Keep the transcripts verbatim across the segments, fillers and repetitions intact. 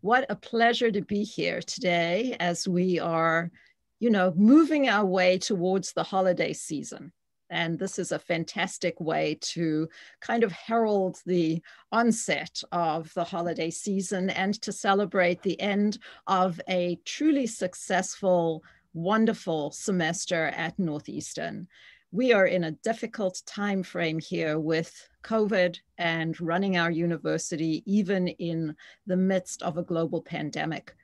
What a pleasure to be here today as we are, you know, moving our way towards the holiday season. And this is a fantastic way to kind of herald the onset of the holiday season and to celebrate the end of a truly successful, wonderful semester at Northeastern. We are in a difficult time frame here with COVID and running our university, even in the midst of a global pandemic.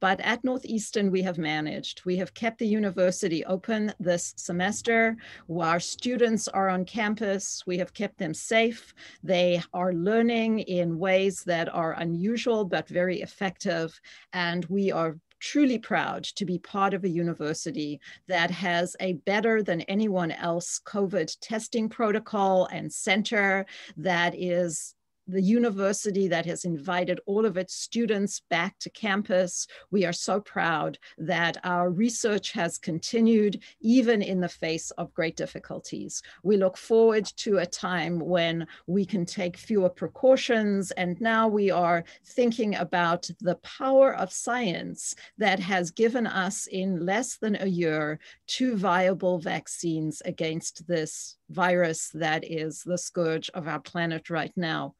But at Northeastern, we have managed. We have kept the university open this semester. Our students are on campus. We have kept them safe. They are learning in ways that are unusual, but very effective. And we are truly proud to be part of a university that has a better than anyone else COVID testing protocol and center, that is the university that has invited all of its students back to campus. We are so proud that our research has continued even in the face of great difficulties. We look forward to a time when we can take fewer precautions, and now we are thinking about the power of science that has given us in less than a year two viable vaccines against this virus that is the scourge of our planet right now.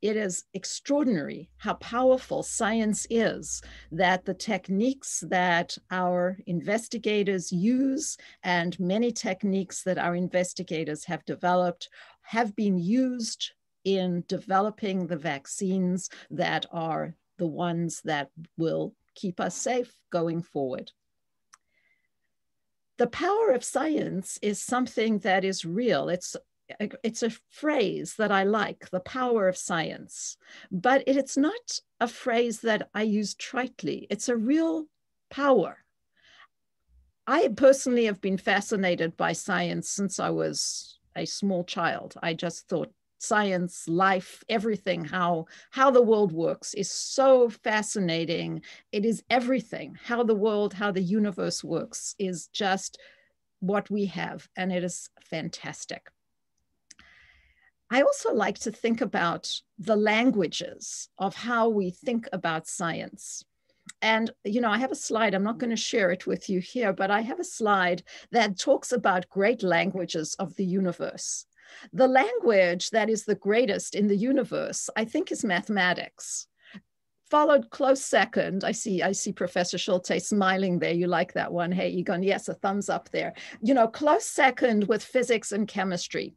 It is extraordinary how powerful science is, that the techniques that our investigators use, and many techniques that our investigators have developed, have been used in developing the vaccines that are the ones that will keep us safe going forward. The power of science is something that is real. It's, it's a phrase that I like, the power of science, but it's not a phrase that I use tritely. It's a real power. I personally have been fascinated by science since I was a small child. I just thought science, life, everything, how, how the world works is so fascinating. It is everything. How the world, how the universe works is just what we have, and it is fantastic. I also like to think about the languages of how we think about science. And, you know, I have a slide, I'm not going to share it with you here, but I have a slide that talks about great languages of the universe. The language that is the greatest in the universe, I think, is mathematics. Followed close second, I see, I see Professor Schulte smiling there. You like that one. Hey, Egon, yes, a thumbs up there. You know, close second with physics and chemistry.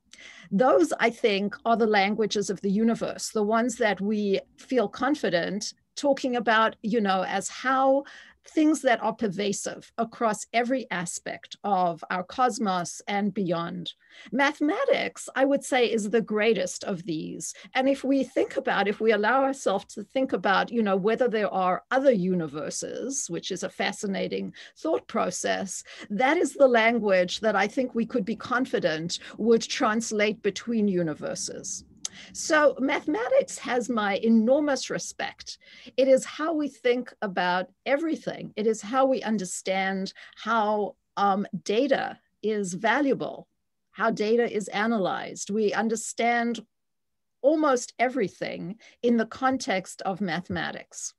Those, I think, are the languages of the universe, the ones that we feel confident talking about, you know, as how things that are pervasive across every aspect of our cosmos and beyond. Mathematics, I would say, is the greatest of these. And if we think about, if we allow ourselves to think about, you know, whether there are other universes, which is a fascinating thought process, that is the language that I think we could be confident would translate between universes. So mathematics has my enormous respect. It is how we think about everything. It is how we understand how um, data is valuable, how data is analyzed. We understand almost everything in the context of mathematics.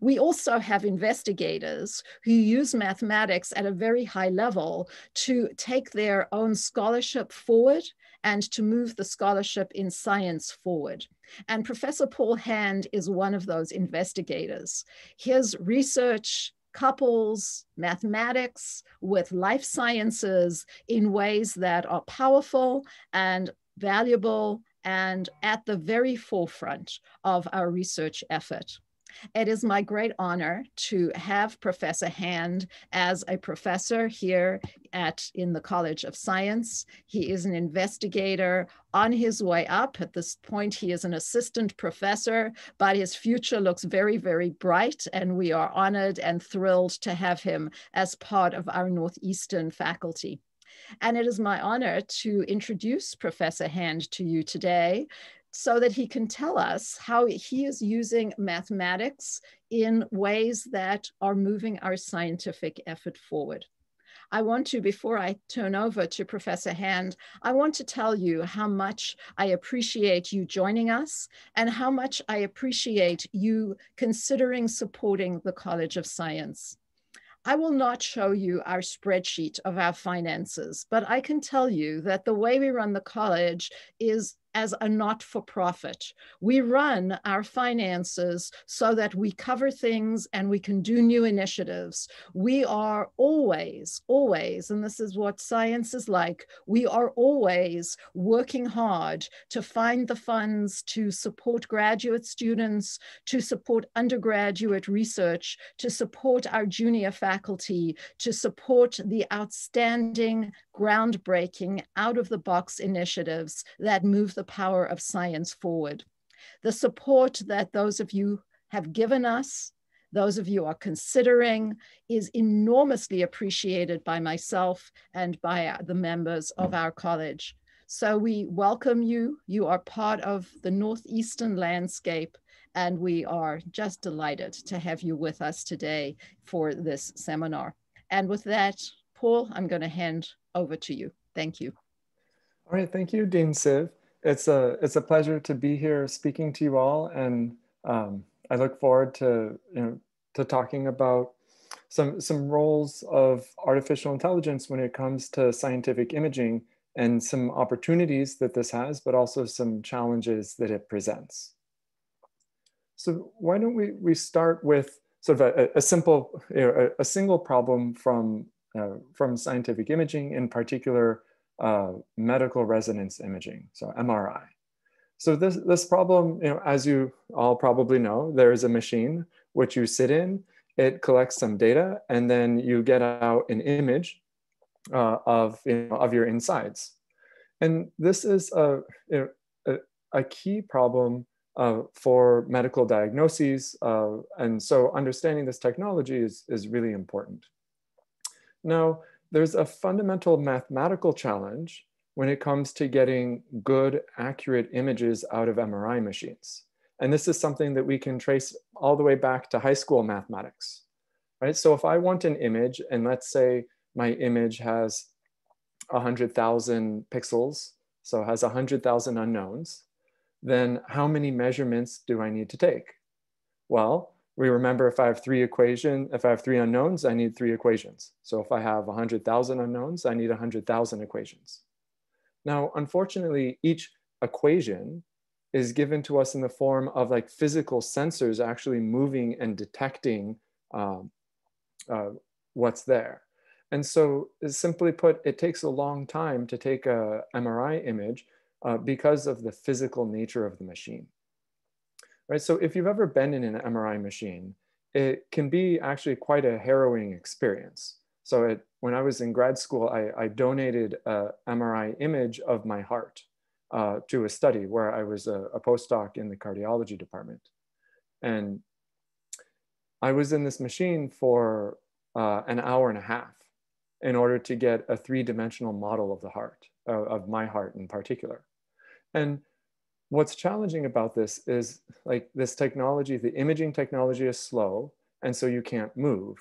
We also have investigators who use mathematics at a very high level to take their own scholarship forward and to move the scholarship in science forward. And Professor Paul Hand is one of those investigators. His research couples mathematics with life sciences in ways that are powerful and valuable and at the very forefront of our research effort. It is my great honor to have Professor Hand as a professor here at in the College of Science. He is an investigator on his way up. At this point, he is an assistant professor, but his future looks very, very bright, and we are honored and thrilled to have him as part of our Northeastern faculty. And it is my honor to introduce Professor Hand to you today, so that he can tell us how he is using mathematics in ways that are moving our scientific effort forward. I want to, before I turn over to Professor Hand, I want to tell you how much I appreciate you joining us and how much I appreciate you considering supporting the College of Science. I will not show you our spreadsheet of our finances, but I can tell you that the way we run the college is as a not-for-profit. We run our finances so that we cover things and we can do new initiatives. We are always, always, and this is what science is like, we are always working hard to find the funds to support graduate students, to support undergraduate research, to support our junior faculty, to support the outstanding, groundbreaking, out-of-the-box initiatives that move the the power of science forward. The support that those of you have given us, those of you are considering, is enormously appreciated by myself and by the members of our college. So we welcome you. You are part of the Northeastern landscape, and we are just delighted to have you with us today for this seminar. And with that, Paul, I'm going to hand over to you. Thank you. All right, thank you, Dean Sive. It's a, it's a pleasure to be here speaking to you all, and um, I look forward to, you know, to talking about some, some roles of artificial intelligence when it comes to scientific imaging and some opportunities that this has, but also some challenges that it presents. So why don't we, we start with sort of a, a simple, you know, a, a single problem from, uh, from scientific imaging, in particular, Uh, medical resonance imaging, so M R I. So this, this problem, you know, as you all probably know, there is a machine which you sit in, it collects some data, and then you get out an image uh, of, you know, of your insides. And this is a, you know, a, a key problem uh, for medical diagnoses. Uh, and so understanding this technology is, is really important. Now, there's a fundamental mathematical challenge when it comes to getting good, accurate images out of M R I machines. And this is something that we can trace all the way back to high school mathematics, right? So if I want an image, and let's say my image has one hundred thousand pixels, so has one hundred thousand unknowns, then how many measurements do I need to take? Well, we remember if I have three equation, if I have three unknowns, I need three equations. So if I have one hundred thousand unknowns, I need one hundred thousand equations. Now, unfortunately, each equation is given to us in the form of like physical sensors actually moving and detecting um, uh, what's there. And so simply put, it takes a long time to take a M R I image uh, because of the physical nature of the machine. Right, so if you've ever been in an M R I machine, it can be actually quite a harrowing experience. So it, when I was in grad school, I, I donated an M R I image of my heart uh, to a study where I was a, a postdoc in the cardiology department. And I was in this machine for uh, an hour and a half in order to get a three-dimensional model of the heart, uh, of my heart in particular. And what's challenging about this is like this technology, the imaging technology is slow, and so you can't move.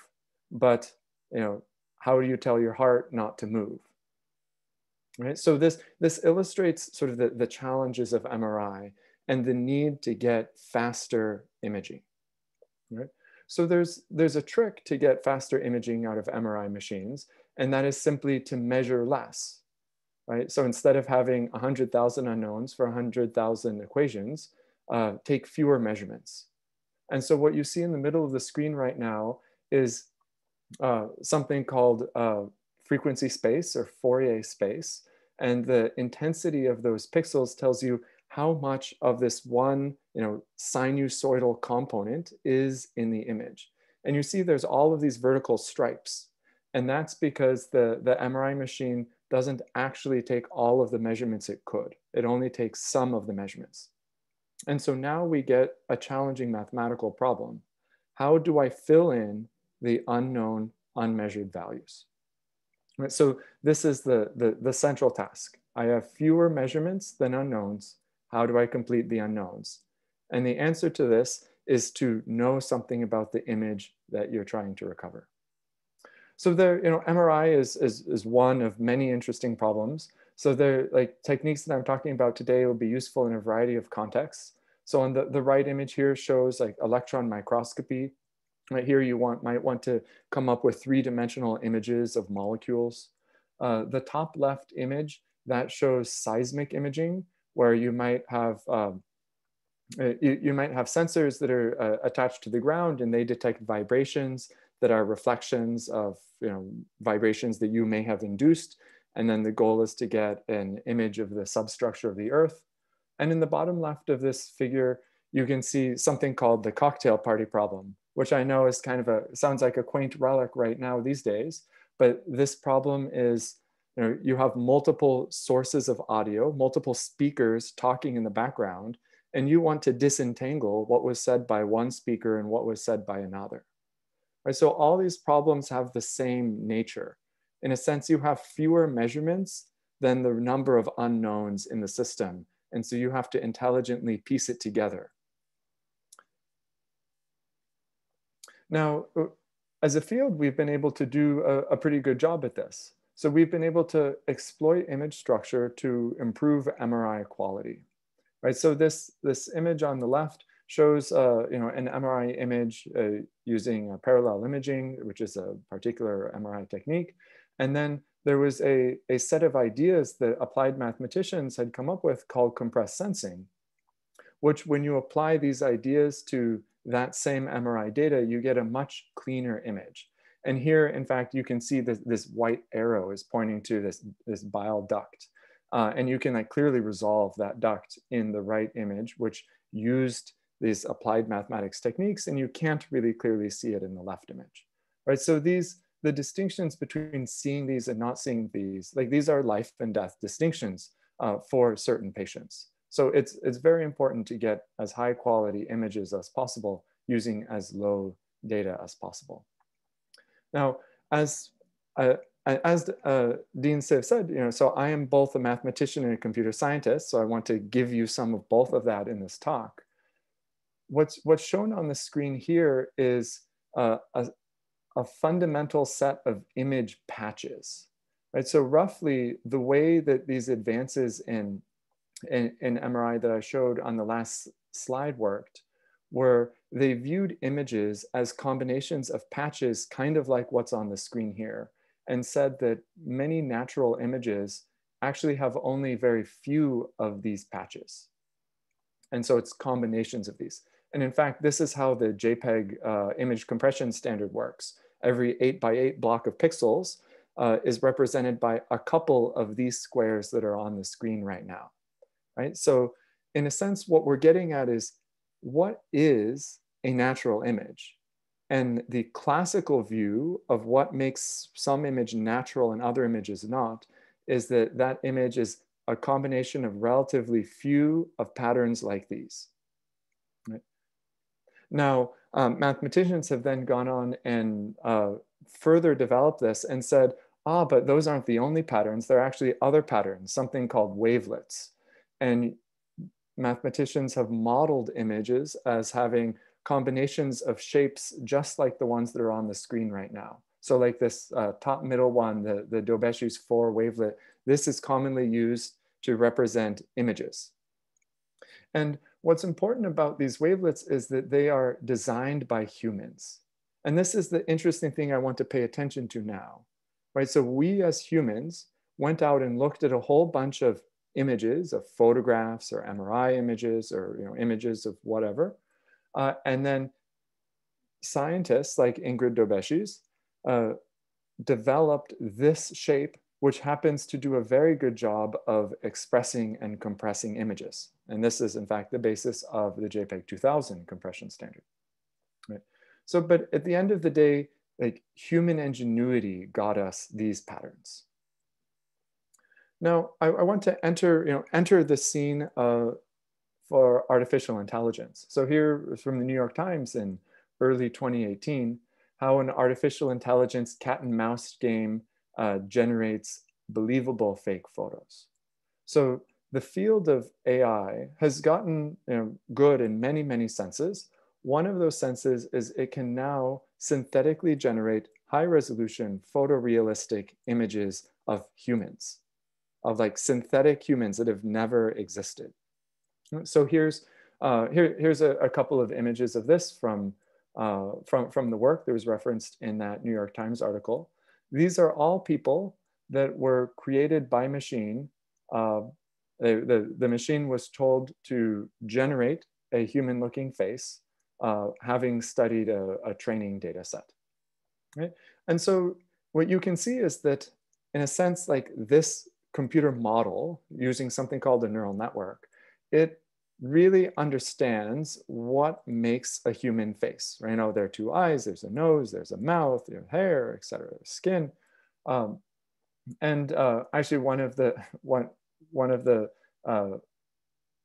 But, you know, how do you tell your heart not to move? Right? So this, this illustrates sort of the, the challenges of M R I and the need to get faster imaging. Right? So there's, there's a trick to get faster imaging out of M R I machines, and that is simply to measure less. Right? So instead of having one hundred thousand unknowns for one hundred thousand equations, uh, take fewer measurements. And so what you see in the middle of the screen right now is uh, something called uh, frequency space or Fourier space. And the intensity of those pixels tells you how much of this one, you know, sinusoidal component is in the image. And you see there's all of these vertical stripes. And that's because the, the M R I machine doesn't actually take all of the measurements it could. It only takes some of the measurements. And so now we get a challenging mathematical problem. How do I fill in the unknown, unmeasured values? Right, so this is the, the, the central task. I have fewer measurements than unknowns. How do I complete the unknowns? And the answer to this is to know something about the image that you're trying to recover. So there, you know, M R I is, is, is one of many interesting problems. So there, like techniques that I'm talking about today will be useful in a variety of contexts. So on the, the right image here shows like electron microscopy. Right here, you want, might want to come up with three-dimensional images of molecules. Uh, the top left image, that shows seismic imaging, where you might have, um, you, you might have sensors that are uh, attached to the ground, and they detect vibrations that are reflections of, you know, vibrations that you may have induced. And then the goal is to get an image of the substructure of the Earth. And in the bottom left of this figure, you can see something called the cocktail party problem, which I know is kind of a, sounds like a quaint relic right now these days, but this problem is, you know, you have multiple sources of audio, multiple speakers talking in the background, and you want to disentangle what was said by one speaker and what was said by another, right? So all these problems have the same nature. In a sense, you have fewer measurements than the number of unknowns in the system. And so you have to intelligently piece it together. Now, as a field, we've been able to do a, a pretty good job at this. So we've been able to exploit image structure to improve M R I quality, right? So this, this image on the left shows uh, you know, an M R I image uh, using parallel imaging, which is a particular M R I technique. And then there was a, a set of ideas that applied mathematicians had come up with called compressed sensing, which when you apply these ideas to that same M R I data, you get a much cleaner image. And here, in fact, you can see this, this white arrow is pointing to this, this bile duct. Uh, and you can like clearly resolve that duct in the right image, which used these applied mathematics techniques, and you can't really clearly see it in the left image, right? So these, the distinctions between seeing these and not seeing these, like these are life and death distinctions uh, for certain patients. So it's, it's very important to get as high quality images as possible using as low data as possible. Now, as, uh, as uh, Dean Sive said, you know, so I am both a mathematician and a computer scientist, so I want to give you some of both of that in this talk. What's, what's shown on the screen here is uh, a, a fundamental set of image patches, right? So roughly the way that these advances in, in, in M R I that I showed on the last slide worked, where they viewed images as combinations of patches, kind of like what's on the screen here, and said that many natural images actually have only very few of these patches. And so it's combinations of these. And in fact, this is how the JPEG uh, image compression standard works. Every eight by eight block of pixels uh, is represented by a couple of these squares that are on the screen right now, right? So in a sense, what we're getting at is, what is a natural image? And the classical view of what makes some image natural and other images not is that that image is a combination of relatively few of patterns like these. Now, um, mathematicians have then gone on and uh, further developed this and said, ah, but those aren't the only patterns. There are actually other patterns, something called wavelets. And mathematicians have modeled images as having combinations of shapes just like the ones that are on the screen right now. So like this uh, top middle one, the, the Daubechies four wavelet, this is commonly used to represent images. And what's important about these wavelets is that they are designed by humans. And this is the interesting thing I want to pay attention to now, right? So we as humans went out and looked at a whole bunch of images, of photographs or M R I images or, you know, images of whatever. Uh, and then scientists like Ingrid Daubechies uh, developed this shape, which happens to do a very good job of expressing and compressing images. And this is in fact the basis of the JPEG two thousand compression standard, right? So, but at the end of the day, like human ingenuity got us these patterns. Now, I, I want to enter, you know, enter the scene uh, for artificial intelligence. So here from the New York Times in early twenty eighteen, how an artificial intelligence cat and mouse game Uh, generates believable fake photos. So the field of A I has gotten, you know, good in many, many senses. One of those senses is it can now synthetically generate high-resolution photorealistic images of humans, of like synthetic humans that have never existed. So here's uh, here, here's a, a couple of images of this from uh, from from the work that was referenced in that New York Times article. These are all people that were created by machine. Uh, the, the, the machine was told to generate a human-looking face, uh, having studied a, a training data set. Right? And so what you can see is that, in a sense, like this computer model, using something called a neural network, it really understands what makes a human face. Right now, there are two eyes, there's a nose, there's a mouth, there's hair, et cetera, skin. Um, and uh, actually, one of the one one of the uh,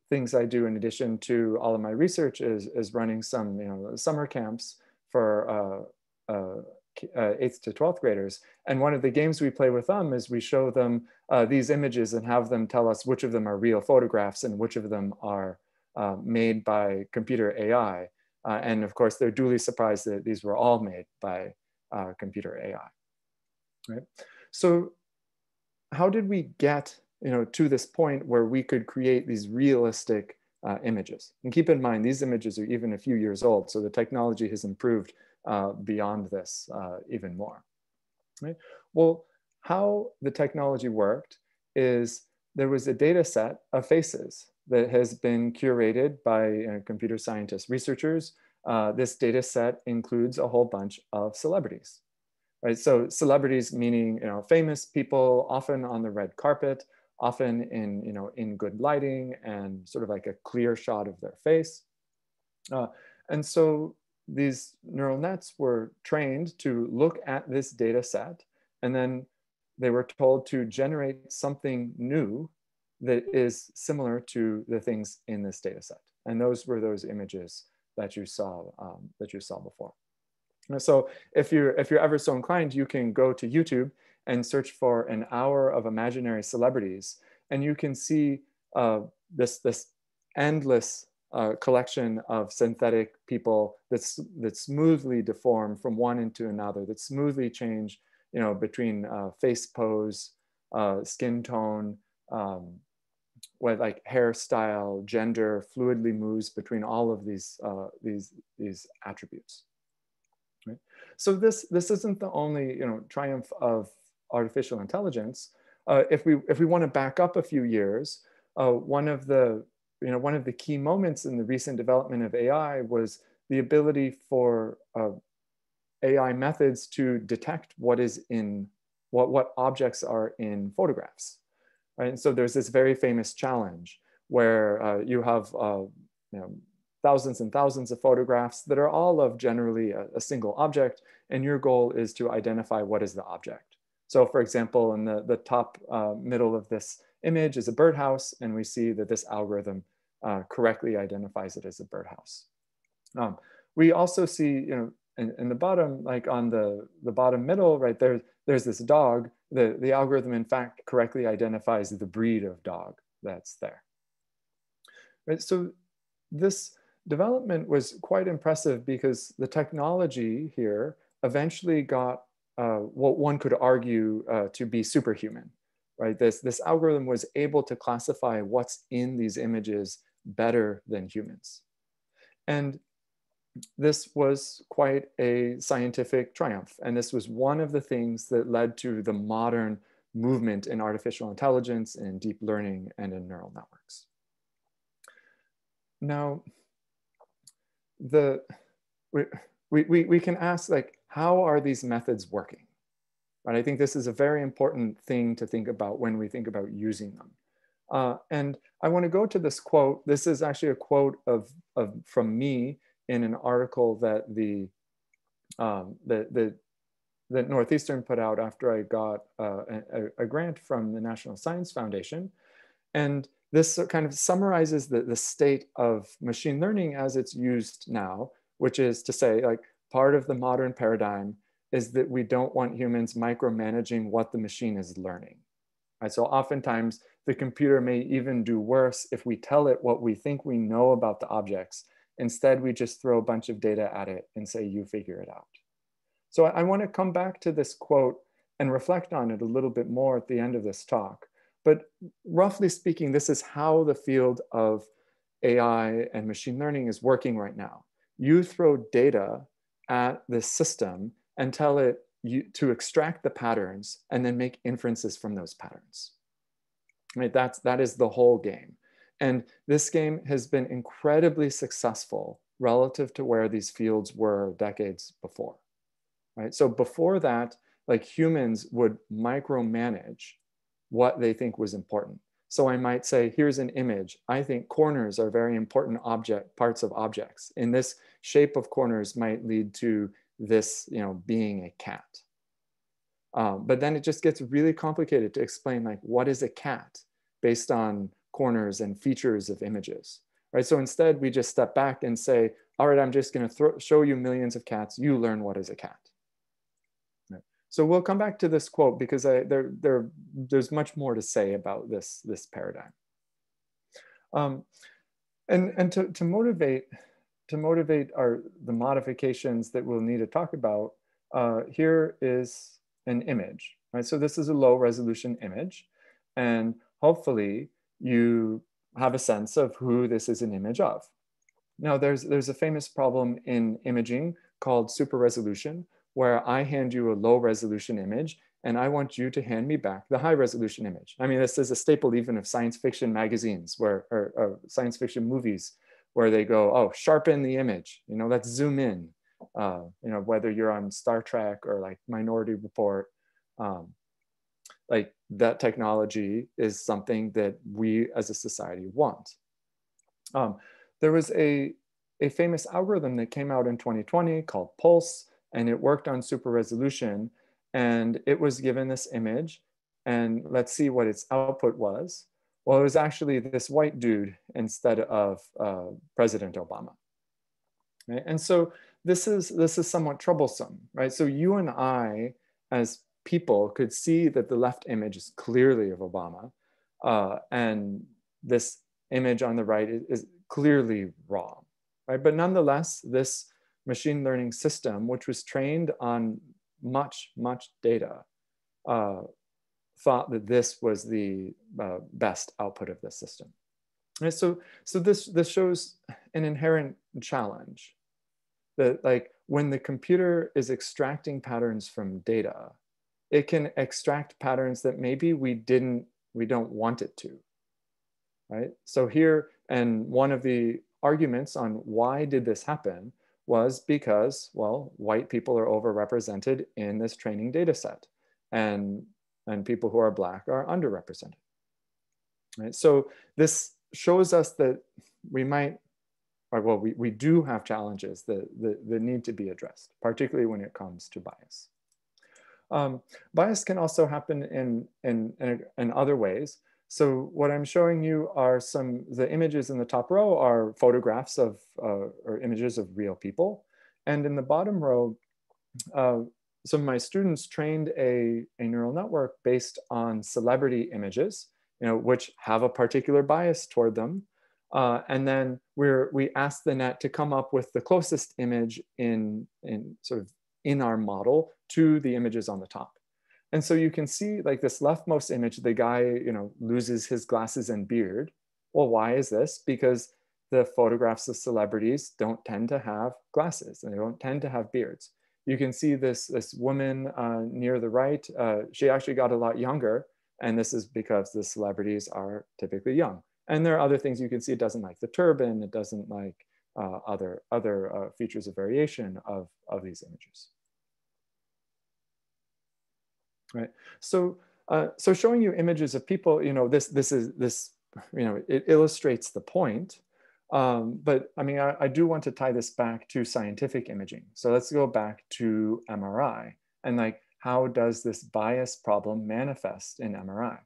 things I do in addition to all of my research is is running some you know summer camps for uh, uh, Uh, eighth to twelfth graders. And one of the games we play with them is we show them uh, these images and have them tell us which of them are real photographs and which of them are uh, made by computer A I. Uh, and of course, they're duly surprised that these were all made by uh, computer A I. Right? So how did we get you know, to this point where we could create these realistic uh, images? And keep in mind, these images are even a few years old, so the technology has improved Uh, beyond this uh, even more. Right? Well, how the technology worked is there was a data set of faces that has been curated by you know, computer scientist researchers. Uh, this data set includes a whole bunch of celebrities. Right? So celebrities meaning you know, famous people, often on the red carpet, often in, you know, in good lighting and sort of like a clear shot of their face. Uh, and so these neural nets were trained to look at this data set, and then they were told to generate something new that is similar to the things in this data set. And those were those images that you saw, um, that you saw before. And so if you're, if you're ever so inclined, you can go to YouTube and search for an hour of imaginary celebrities, and you can see uh, this, this endless Uh, collection of synthetic people that's that smoothly deform from one into another, that smoothly change, you know, between uh, face pose, uh, skin tone, um, with like hairstyle, gender, fluidly moves between all of these uh, these these attributes. Right? So this this isn't the only you know triumph of artificial intelligence. Uh, if we if we want to back up a few years, uh, one of the You know, one of the key moments in the recent development of A I was the ability for uh, A I methods to detect what is in, what, what objects are in photographs. Right? And so there's this very famous challenge where uh, you have uh, you know, thousands and thousands of photographs that are all of generally a, a single object, and your goal is to identify what is the object. So for example, in the, the top uh, middle of this image is a birdhouse, and we see that this algorithm Uh, correctly identifies it as a birdhouse. Um, we also see, you know, in, in the bottom, like on the, the bottom middle, right, there, there's this dog. The, the algorithm, in fact, correctly identifies the breed of dog that's there. Right, so this development was quite impressive because the technology here eventually got uh, what one could argue uh, to be superhuman. Right, this, this algorithm was able to classify what's in these images better than humans. And this was quite a scientific triumph. And this was one of the things that led to the modern movement in artificial intelligence and in deep learning and in neural networks. Now, the, we, we, we can ask, like, how are these methods working? Right? I think this is a very important thing to think about when we think about using them. Uh, and I want to go to this quote. This is actually a quote of, of from me in an article that the, um, the, the that Northeastern put out after I got uh, a, a grant from the National Science Foundation. And this kind of summarizes the, the state of machine learning as it's used now, which is to say, like, part of the modern paradigm is that we don't want humans micromanaging what the machine is learning. Right? So oftentimes the computer may even do worse if we tell it what we think we know about the objects. Instead, we just throw a bunch of data at it and say, you figure it out. So I, I want to come back to this quote and reflect on it a little bit more at the end of this talk. But roughly speaking, this is how the field of A I and machine learning is working right now. You throw data at this system and tell it you, to extract the patterns and then make inferences from those patterns. Right? That's, that is the whole game. And this game has been incredibly successful relative to where these fields were decades before. Right? So before that, like humans would micromanage what they think was important. So I might say, here's an image. I think corners are very important object, parts of objects. In this shape of corners might lead to this, you know, being a cat. Um, but then it just gets really complicated to explain, like, what is a cat based on corners and features of images, right? So instead, we just step back and say, all right, I'm just going to show you millions of cats. You learn what is a cat. So we'll come back to this quote because I, there, there, there's much more to say about this, this paradigm. Um, and and to, to motivate, to motivate our, the modifications that we'll need to talk about, uh, here is an image. Right? So this is a low resolution image. And hopefully you have a sense of who this is an image of. Now there's, there's a famous problem in imaging called super resolution, where I hand you a low resolution image and I want you to hand me back the high resolution image. I mean, this is a staple even of science fiction magazines where, or, or science fiction movies where they go, oh, sharpen the image, you know, let's zoom in. Uh, you know, whether you're on Star Trek or like Minority Report, um, like that technology is something that we as a society want. Um, there was a, a famous algorithm that came out in twenty twenty called Pulse, and it worked on super resolution, and it was given this image, and let's see what its output was. Well, it was actually this white dude instead of uh, President Obama. Right? And so this is, this is somewhat troublesome, right? So you and I, as people, could see that the left image is clearly of Obama, uh, and this image on the right is, is clearly wrong, right? But nonetheless, this machine learning system, which was trained on much, much data, uh, thought that this was the uh, best output of the system. And so so this, this shows an inherent challenge that, like, when the computer is extracting patterns from data, it can extract patterns that maybe we didn't, we don't want it to, right? So here, and one of the arguments on why did this happen was because, well, white people are overrepresented in this training data set, and, and people who are Black are underrepresented. Right? So this shows us that we might, or well, we, we do have challenges that, that, that need to be addressed, particularly when it comes to bias. Um, bias can also happen in, in, in, in other ways. So what I'm showing you are some, the images in the top row are photographs of, uh, or images of real people. And in the bottom row, uh, some of my students trained a, a neural network based on celebrity images, you know, which have a particular bias toward them. Uh, and then we're, we asked the net to come up with the closest image in, in sort of in our model to the images on the top. And so you can see, like, this leftmost image, the guy, you know, loses his glasses and beard. Well, why is this? Because the photographs of celebrities don't tend to have glasses and they don't tend to have beards. You can see this, this woman uh, near the right, uh, she actually got a lot younger. And this is because the celebrities are typically young. And there are other things you can see. It doesn't like the turban. It doesn't like uh, other, other uh, features of variation of, of these images. Right. So, uh, so showing you images of people, you know, this, this is this, you know, it illustrates the point. Um, but I mean, I, I do want to tie this back to scientific imaging. So let's go back to M R I and, like, how does this bias problem manifest in M R I?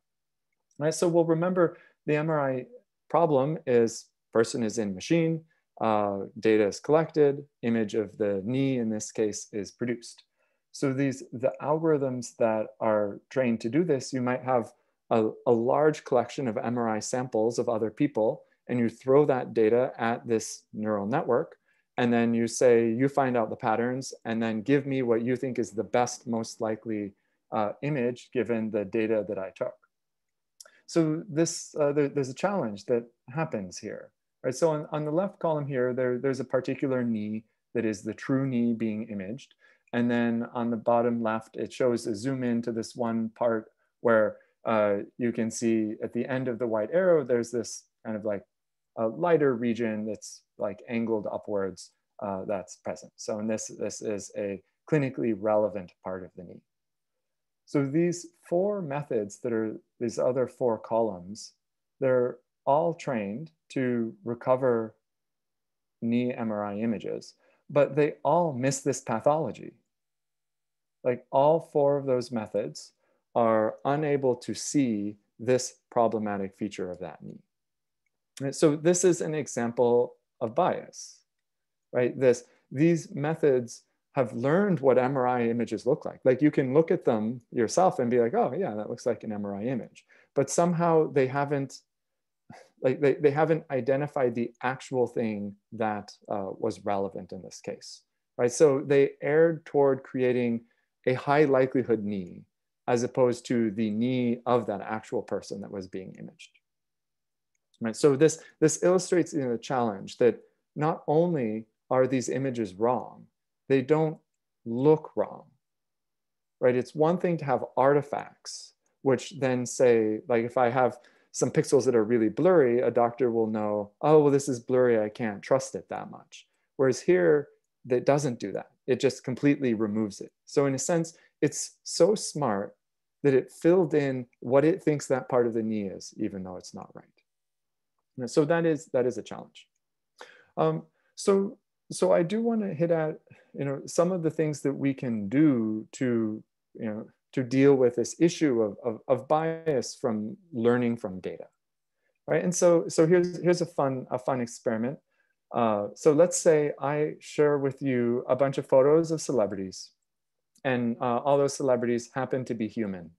Right. So we'll remember the M R I problem is person is in machine, uh, data is collected, image of the knee in this case is produced. So these, the algorithms that are trained to do this, you might have a, a large collection of M R I samples of other people, and you throw that data at this neural network, and then you say, you find out the patterns, and then give me what you think is the best, most likely uh, image given the data that I took. So this, uh, there, there's a challenge that happens here, right? So on, on the left column here, there, there's a particular knee that is the true knee being imaged. And then on the bottom left, it shows a zoom in to this one part where uh, you can see at the end of the white arrow, there's this kind of like a lighter region that's like angled upwards uh, that's present. So in this, this is a clinically relevant part of the knee. So these four methods that are these other four columns, they're all trained to recover knee M R I images, but they all miss this pathology. Like all four of those methods are unable to see this problematic feature of that knee. So this is an example of bias, right? This, these methods have learned what M R I images look like. Like you can look at them yourself and be like, oh yeah, that looks like an M R I image. But somehow they haven't, like they, they haven't identified the actual thing that uh, was relevant in this case, right? So they erred toward creating a high likelihood knee as opposed to the knee of that actual person that was being imaged. Right. So this, this illustrates, you know, the challenge that not only are these images wrong, they don't look wrong, right? It's one thing to have artifacts, which then say, like if I have some pixels that are really blurry, a doctor will know, oh, well, this is blurry, I can't trust it that much. Whereas here, that doesn't do that. It just completely removes it. So in a sense, it's so smart that it filled in what it thinks that part of the knee is, even though it's not right. So that is, that is a challenge. Um, so, so I do want to hit at, you know, some of the things that we can do to, you know, to deal with this issue of, of, of bias from learning from data, right? And so, so here's, here's a fun, a fun experiment. Uh, so let's say I share with you a bunch of photos of celebrities, and uh, all those celebrities happen to be human.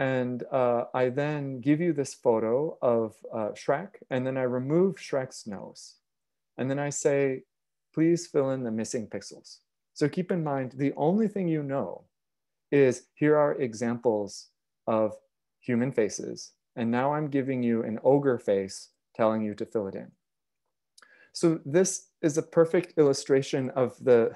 And uh, I then give you this photo of uh, Shrek, and then I remove Shrek's nose. And then I say, please fill in the missing pixels. So keep in mind, the only thing you know is here are examples of human faces. And now I'm giving you an ogre face telling you to fill it in. So this is a perfect illustration of the,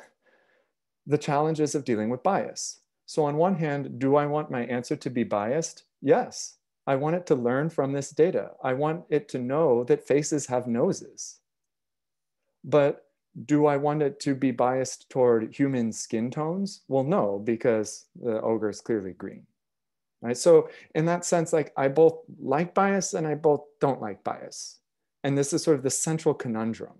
the challenges of dealing with bias. So on one hand, do I want my answer to be biased? Yes, I want it to learn from this data. I want it to know that faces have noses. But do I want it to be biased toward human skin tones? Well, no, because the ogre is clearly green, right? So in that sense, like I both like bias and I both don't like bias. And this is sort of the central conundrum.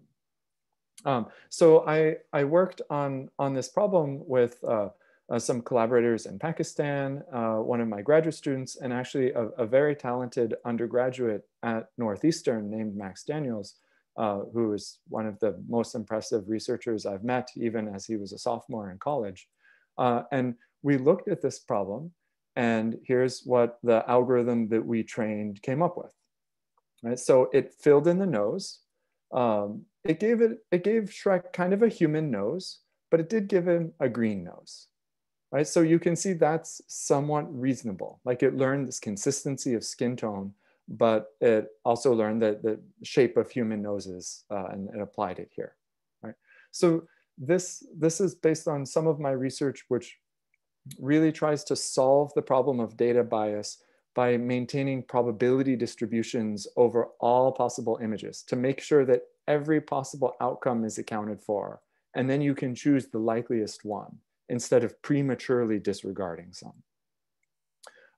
Um, so I, I worked on, on this problem with, uh, Uh, some collaborators in Pakistan, uh, one of my graduate students, and actually a, a very talented undergraduate at Northeastern named Max Daniels, uh, who is one of the most impressive researchers I've met, even as he was a sophomore in college. Uh, and we looked at this problem, and here's what the algorithm that we trained came up with. Right? So it filled in the nose. Um, it gave it, it gave Shrek kind of a human nose, but it did give him a green nose. Right? So you can see that's somewhat reasonable. Like it learned this consistency of skin tone, but it also learned that the shape of human noses uh, and, and applied it here. Right? So this, this is based on some of my research, which really tries to solve the problem of data bias by maintaining probability distributions over all possible images to make sure that every possible outcome is accounted for. And then you can choose the likeliest one, instead of prematurely disregarding some.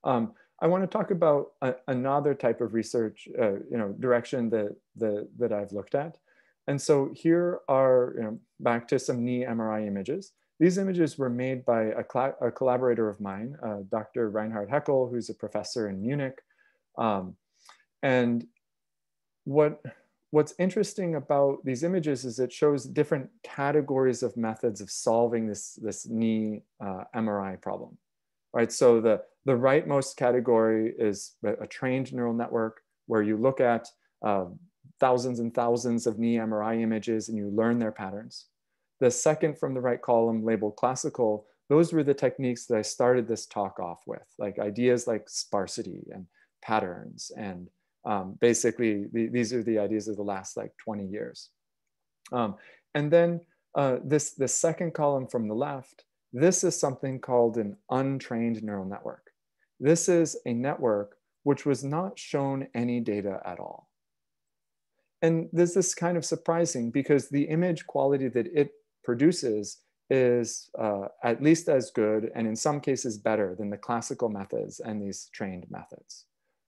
Um, I want to talk about a, another type of research, uh, you know, direction that, that, that I've looked at. And so here are, you know, back to some knee M R I images. These images were made by a, a collaborator of mine, uh, Doctor Reinhard Heckel, who's a professor in Munich. Um, and what, what's interesting about these images is it shows different categories of methods of solving this, this knee uh, M R I problem, right? So the, the rightmost category is a trained neural network where you look at uh, thousands and thousands of knee M R I images and you learn their patterns. The second from the right column, labeled classical, those were the techniques that I started this talk off with, like ideas like sparsity and patterns. And um, basically the, these are the ideas of the last like twenty years. Um, and then uh, this, the second column from the left, this is something called an untrained neural network. This is a network which was not shown any data at all. And this is kind of surprising because the image quality that it produces is uh, at least as good, and in some cases better than the classical methods and these trained methods,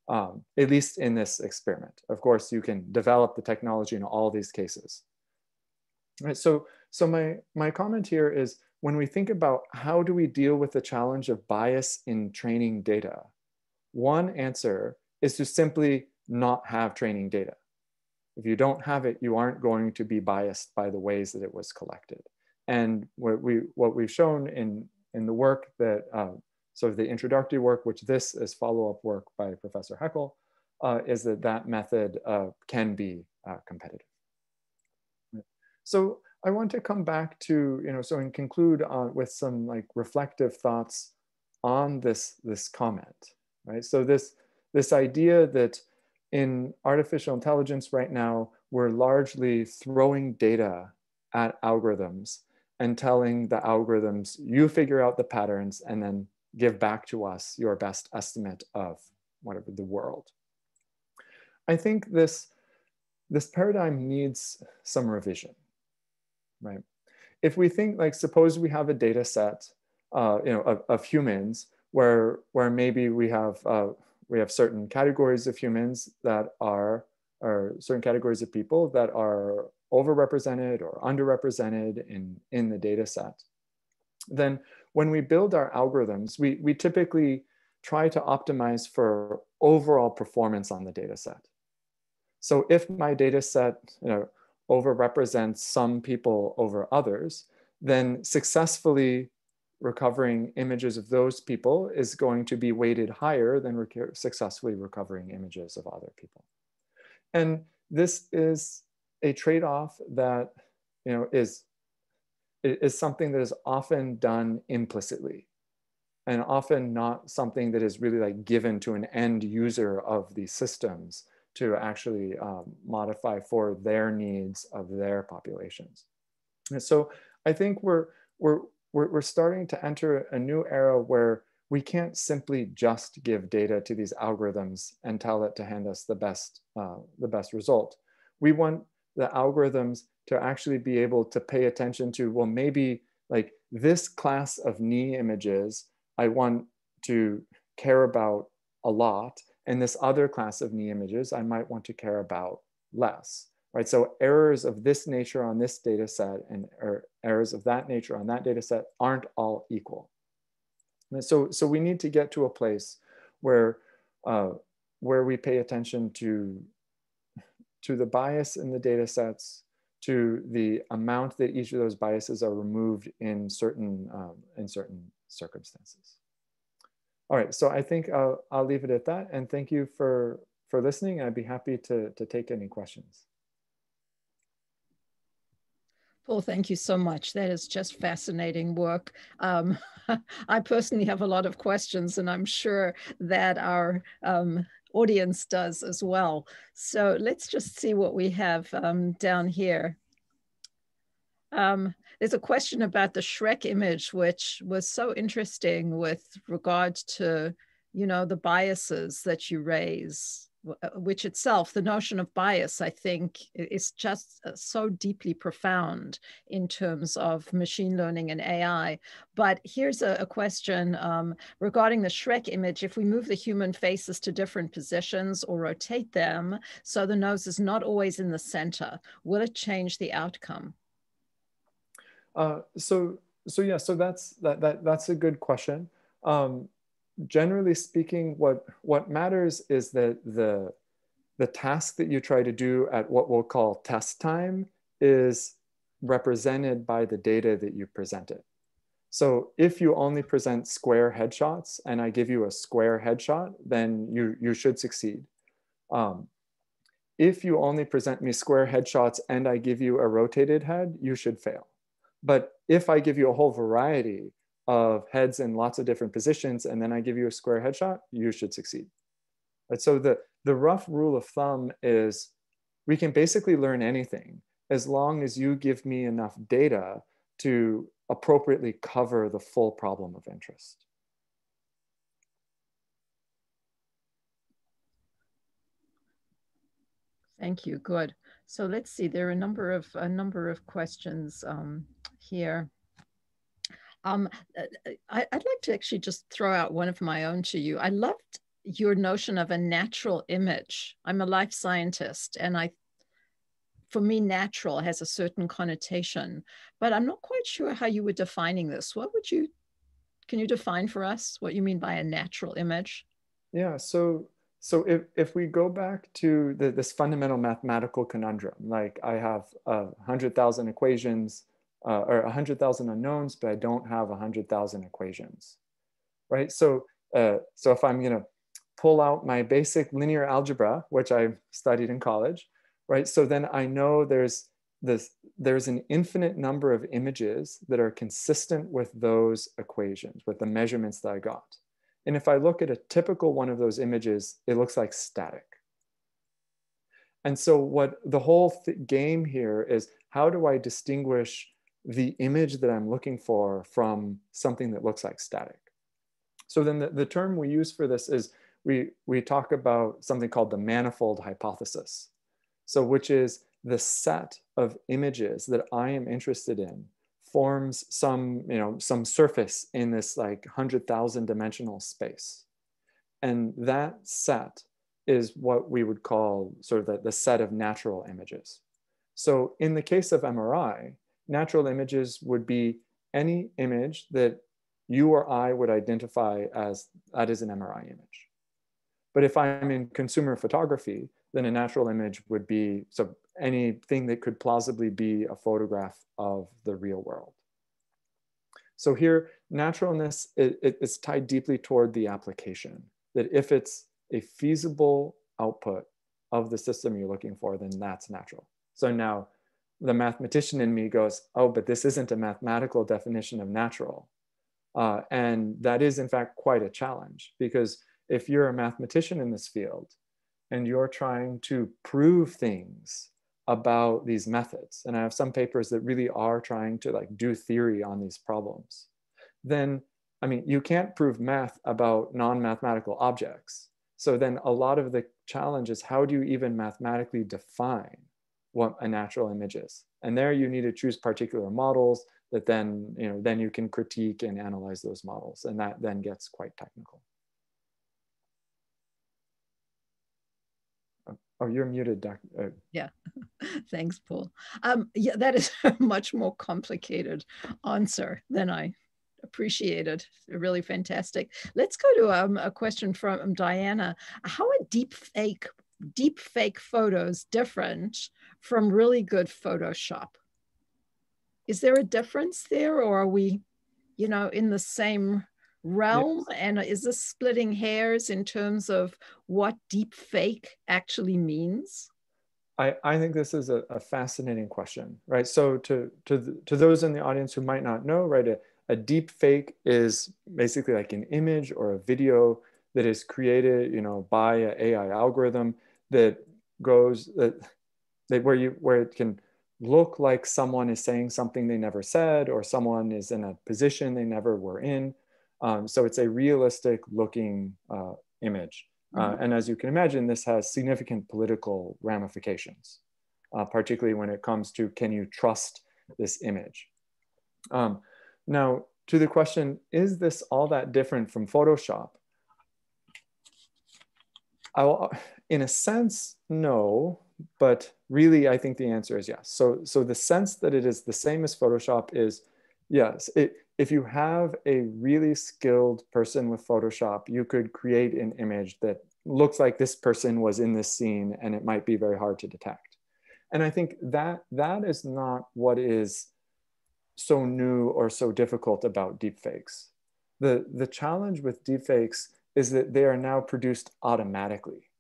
um, at least in this experiment. Of course, you can develop the technology in all these cases. All right, so so my, my comment here is, when we think about how do we deal with the challenge of bias in training data, one answer is to simply not have training data. If you don't have it, you aren't going to be biased by the ways that it was collected. And what, we, what we've shown in, in the work that, uh, sort of the introductory work, which this is follow-up work by Professor Heckel, uh, is that that method uh, can be uh, competitive. So I want to come back to, you know, so and conclude uh, with some like reflective thoughts on this, this comment, right? So this, this idea that in artificial intelligence right now, we're largely throwing data at algorithms and telling the algorithms, you figure out the patterns and then give back to us your best estimate of whatever the world. I think this, this paradigm needs some revision, right? If we think like, suppose we have a data set uh, you know, of, of humans where, where maybe we have, uh, we have certain categories of humans that are, or certain categories of people that are overrepresented or underrepresented in, in the data set. Then when we build our algorithms, we, we typically try to optimize for overall performance on the data set. So if my data set you know, overrepresents some people over others, then successfully recovering images of those people is going to be weighted higher than rec- successfully recovering images of other people. And this is a trade-off that you know, is, is something that is often done implicitly and often not something that is really like given to an end user of these systems to actually um, modify for their needs of their populations. And so I think we're, we're, We're starting to enter a new era where we can't simply just give data to these algorithms and tell it to hand us the best, uh, the best result. We want the algorithms to actually be able to pay attention to, well, maybe like this class of knee images, I want to care about a lot, and this other class of knee images, I might want to care about less. Right, so errors of this nature on this data set and or errors of that nature on that data set aren't all equal. And so, so we need to get to a place where, uh, where we pay attention to, to the bias in the data sets, to the amount that each of those biases are removed in certain, um, in certain circumstances. All right, so I think I'll, I'll leave it at that. And thank you for, for listening. I'd be happy to, to take any questions. Paul, thank you so much. That is just fascinating work. Um, I personally have a lot of questions, and I'm sure that our um, audience does as well. So let's just see what we have um, down here. Um, there's a question about the Shrek image, which was so interesting with regard to, you know, the biases that you raise, which itself, the notion of bias, I think, is just so deeply profound in terms of machine learning and A I. But here's a, a question um, regarding the Shrek image. If we move the human faces to different positions or rotate them, so the nose is not always in the center, will it change the outcome? Uh, so, so yeah, so that's, that, that, that's a good question. Um, Generally speaking, what, what matters is that the, the task that you try to do at what we'll call test time is represented by the data that you presented. So if you only present square headshots and I give you a square headshot, then you, you should succeed. Um, if you only present me square headshots and I give you a rotated head, you should fail. But if I give you a whole variety of heads in lots of different positions, and then I give you a square headshot, you should succeed. But so the, the rough rule of thumb is we can basically learn anything as long as you give me enough data to appropriately cover the full problem of interest. Thank you. Good. So let's see. There are a number of a number of questions um, here. Um, I, I'd like to actually just throw out one of my own to you. I loved your notion of a natural image. I'm a life scientist, and I, for me, natural has a certain connotation. But I'm not quite sure how you were defining this. What would you? Can you define for us what you mean by a natural image? Yeah. So. So if, if we go back to the, this fundamental mathematical conundrum, like I have uh, one hundred thousand equations uh, or one hundred thousand unknowns, but I don't have one hundred thousand equations, right? So, uh, so if I'm going to pull out my basic linear algebra, which I studied in college, right? So then I know there's, this, there's an infinite number of images that are consistent with those equations, with the measurements that I got. And if I look at a typical one of those images, it looks like static. And so what the whole th- game here is, how do I distinguish the image that I'm looking for from something that looks like static? So then the, the term we use for this is, we, we talk about something called the manifold hypothesis. So which is the set of images that I am interested in forms some, you know, some surface in this like one hundred thousand dimensional space. And that set is what we would call sort of the, the set of natural images. So in the case of M R I, natural images would be any image that you or I would identify as that is an M R I image. But if I'm in consumer photography, then a natural image would be so anything that could plausibly be a photograph of the real world. So here, naturalness is it, it, tied deeply toward the application, that if it's a feasible output of the system you're looking for, then that's natural. So now the mathematician in me goes, oh, but this isn't a mathematical definition of natural. Uh, and that is in fact quite a challenge, because if you're a mathematician in this field and you're trying to prove things about these methods, and I have some papers that really are trying to like do theory on these problems, then, I mean, you can't prove math about non-mathematical objects. So then a lot of the challenge is, how do you even mathematically define what a natural image is? And there you need to choose particular models that then, you know, then you can critique and analyze those models. And that then gets quite technical. Oh, you're muted, Doctor Uh, yeah, thanks, Paul. Um, yeah, that is a much more complicated answer than I appreciated. Really fantastic. Let's go to um, a question from Diana. How are deep fake, deep fake photos different from really good Photoshop? Is there a difference there, or are we, you know, in the same realm? Yes. And is this splitting hairs in terms of what deep fake actually means? I, I think this is a, a fascinating question, right? So to, to, the, to those in the audience who might not know, right, a, a deep fake is basically like an image or a video that is created, you know, by an A I algorithm that goes, that, that where, you, where it can look like someone is saying something they never said, or someone is in a position they never were in. Um, so it's a realistic looking uh, image. Uh, and as you can imagine, this has significant political ramifications, uh, particularly when it comes to, can you trust this image? Um, now, to the question, is this all that different from Photoshop? I will, in a sense, no, but really I think the answer is yes. So, so the sense that it is the same as Photoshop is, yes, it, if you have a really skilled person with Photoshop, you could create an image that looks like this person was in this scene, and it might be very hard to detect. And I think that that is not what is so new or so difficult about deepfakes. The, the challenge with deepfakes is that they are now produced automatically.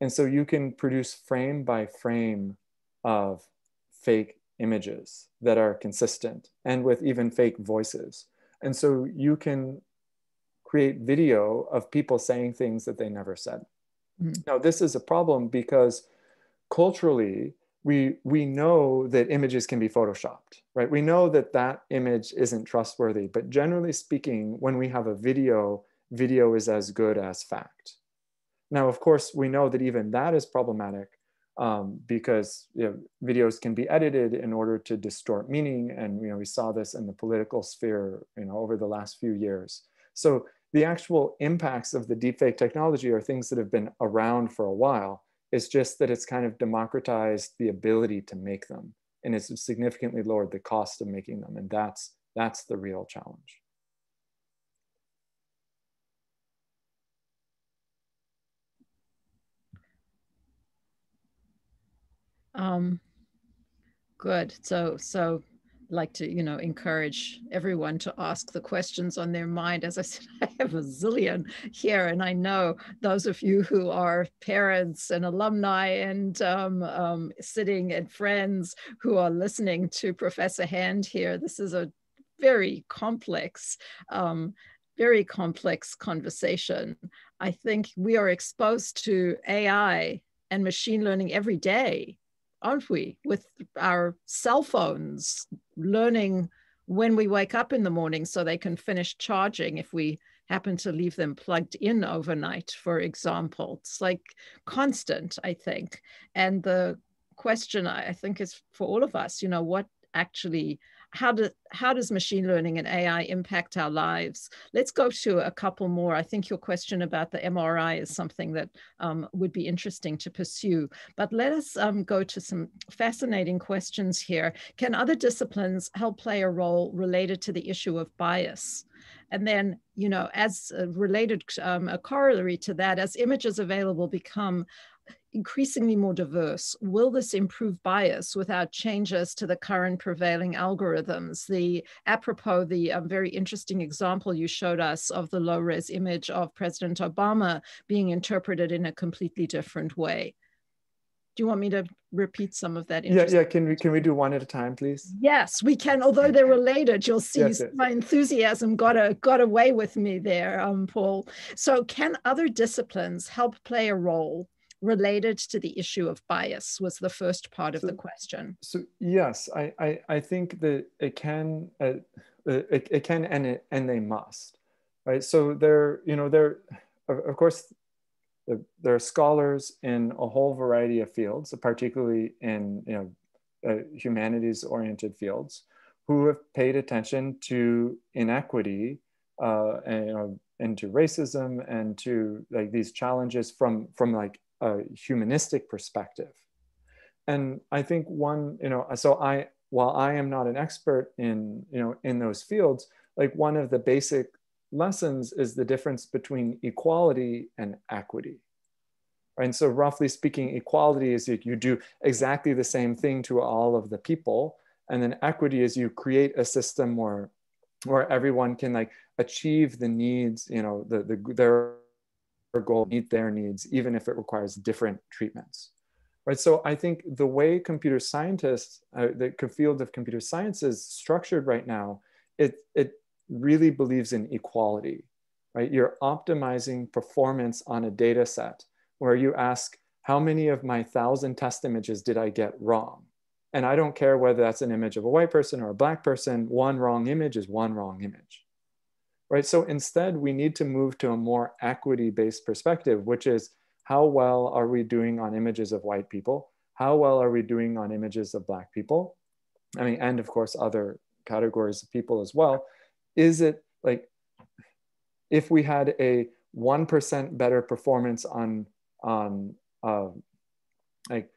And so you can produce frame by frame of fake images that are consistent, and with even fake voices. And so you can create video of people saying things that they never said. Mm-hmm. Now, this is a problem because culturally, we, we know that images can be Photoshopped, right? We know that that image isn't trustworthy, but generally speaking, when we have a video, video is as good as fact. Now, of course, we know that even that is problematic um, because you know, videos can be edited in order to distort meaning. And you know, we saw this in the political sphere you know, over the last few years. So the actual impacts of the deepfake technology are things that have been around for a while. It's just that it's kind of democratized the ability to make them, and it's significantly lowered the cost of making them. And that's, that's the real challenge. Um, good. So, so I'd like to, you know, encourage everyone to ask the questions on their mind. As I said, I have a zillion here, and I know those of you who are parents and alumni and um, um, sitting and friends who are listening to Professor Hand here, this is a very complex, um, very complex conversation. I think we are exposed to A I and machine learning every day, aren't we? With our cell phones, learning when we wake up in the morning so they can finish charging if we happen to leave them plugged in overnight, for example. It's like constant, I think. And the question I think is for all of us, you know, what actually, how, do, how does machine learning and A I impact our lives? Let's go to a couple more. I think your question about the M R I is something that um, would be interesting to pursue, but let us um, go to some fascinating questions here. Can other disciplines help play a role related to the issue of bias? And then, you know, as a related, um, a corollary to that, as images available become increasingly more diverse, will this improve bias without changes to the current prevailing algorithms? The apropos, the um, very interesting example you showed us of the low-res image of President Obama being interpreted in a completely different way. Do you want me to repeat some of that? Yeah, yeah. Can we can we do one at a time, please? Yes, we can. Although they're related, you'll see yes, yes. My enthusiasm got a, got away with me there, um, Paul. So, can other disciplines help play a role related to the issue of bias was the first part of so, the question. So yes, I, I, I think that it can, uh, it, it can and, it, and they must, right? So there, you know, there, of course, there are scholars in a whole variety of fields, particularly in, you know, uh, humanities oriented fields who have paid attention to inequity uh, and, you know, and to racism and to like these challenges from, from like a humanistic perspective. And I think one, you know, so I, while I am not an expert in, you know, in those fields, like one of the basic lessons is the difference between equality and equity. And so roughly speaking, equality is you, you do exactly the same thing to all of the people. And then equity is you create a system where, where everyone can like achieve the needs, you know, the, the, their goal, meet their needs, even if it requires different treatments, right? So I think the way computer scientists, uh, the field of computer science is structured right now, it, it really believes in equality, right? You're optimizing performance on a data set where you ask, how many of my thousand test images did I get wrong? And I don't care whether that's an image of a white person or a black person, one wrong image is one wrong image. Right, so instead we need to move to a more equity-based perspective, which is how well are we doing on images of white people? How well are we doing on images of black people? I mean, and of course, other categories of people as well. Is it like, if we had a one percent better performance on, on um, like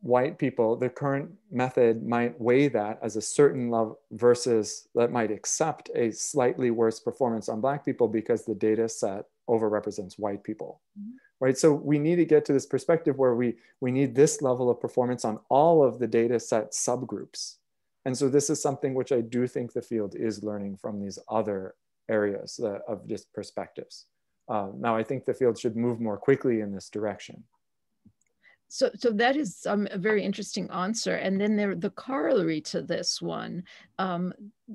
white people, the current method might weigh that as a certain level versus that might accept a slightly worse performance on black people because the data set overrepresents white people, mm-hmm. right? So we need to get to this perspective where we, we need this level of performance on all of the data set subgroups. And so this is something which I do think the field is learning from these other areas uh, of just perspectives. Uh, now I think the field should move more quickly in this direction. So, so that is um, a very interesting answer. And then there, the corollary to this one um,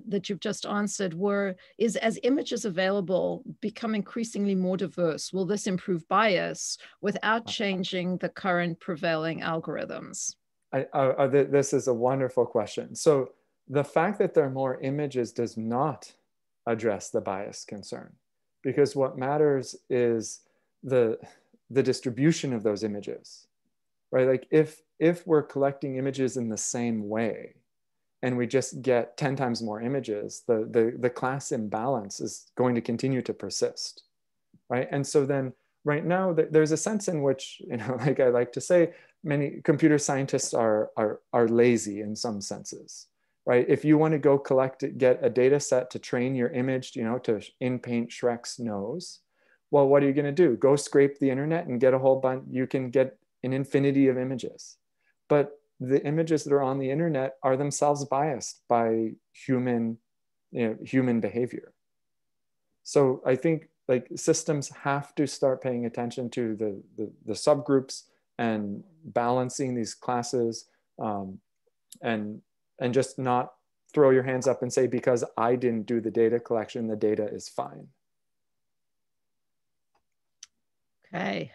that you've just answered were, is as images available become increasingly more diverse, will this improve bias without changing the current prevailing algorithms? I, I, I, this is a wonderful question. So the fact that there are more images does not address the bias concern, because what matters is the, the distribution of those images. Right, like if, if we're collecting images in the same way and we just get ten times more images, the, the, the class imbalance is going to continue to persist, right? And so then right now there's a sense in which, you know, like I like to say, many computer scientists are, are, are lazy in some senses, right? If you want to go collect it, get a data set to train your image, you know, to in-paint Shrek's nose, well, what are you going to do? Go scrape the internet and get a whole bunch, you can get an infinity of images. But the images that are on the internet are themselves biased by human, you know, human behavior. So I think like systems have to start paying attention to the, the, the subgroups and balancing these classes um, and, and just not throw your hands up and say, because I didn't do the data collection, the data is fine. Okay.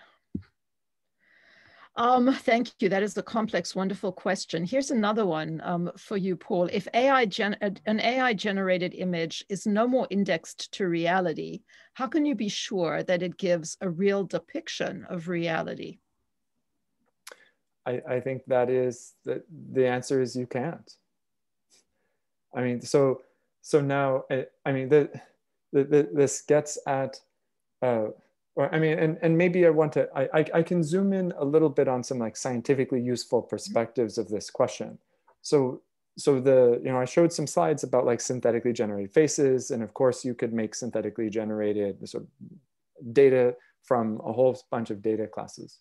Um, thank you. That is a complex, wonderful question. Here's another one um, for you, Paul. If A I gen an A I-generated image is no more indexed to reality, how can you be sure that it gives a real depiction of reality? I, I think that is the, the answer is you can't. I mean, so so now I, I mean the, the, the this gets at. Uh, Or, I mean, and, and maybe I want to, I, I, I can zoom in a little bit on some like scientifically useful perspectives of this question. So, so the, you know, I showed some slides about like synthetically generated faces. And of course you could make synthetically generated sort of data from a whole bunch of data classes.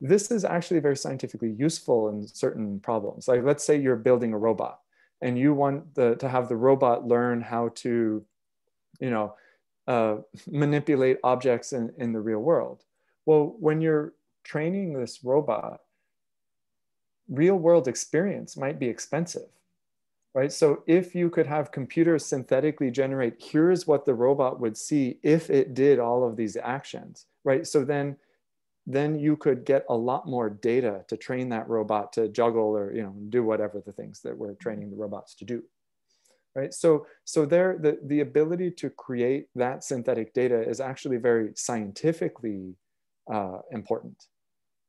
This is actually very scientifically useful in certain problems. Like let's say you're building a robot and you want the, to have the robot learn how to, you know, Uh, manipulate objects in, in the real world. Well, when you're training this robot, real world experience might be expensive, right? So if you could have computers synthetically generate, here's what the robot would see if it did all of these actions, right? So then, then you could get a lot more data to train that robot to juggle or, you know, do whatever the things that we're training the robots to do. Right, so so there the the ability to create that synthetic data is actually very scientifically uh, important.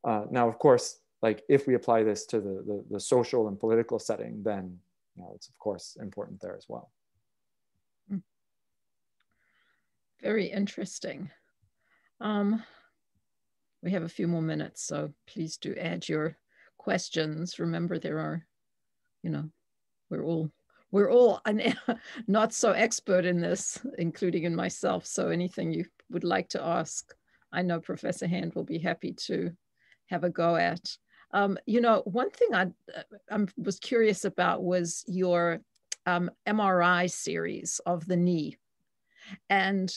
Uh, now, of course, like if we apply this to the, the the social and political setting, then you know it's of course important there as well. Very interesting. Um, we have a few more minutes, so please do add your questions. Remember, there are, you know, we're all. We're all an, not so expert in this, including in myself. So anything you would like to ask, I know Professor Hand will be happy to have a go at. Um, you know, one thing I, I was curious about was your um, M R I series of the knee. And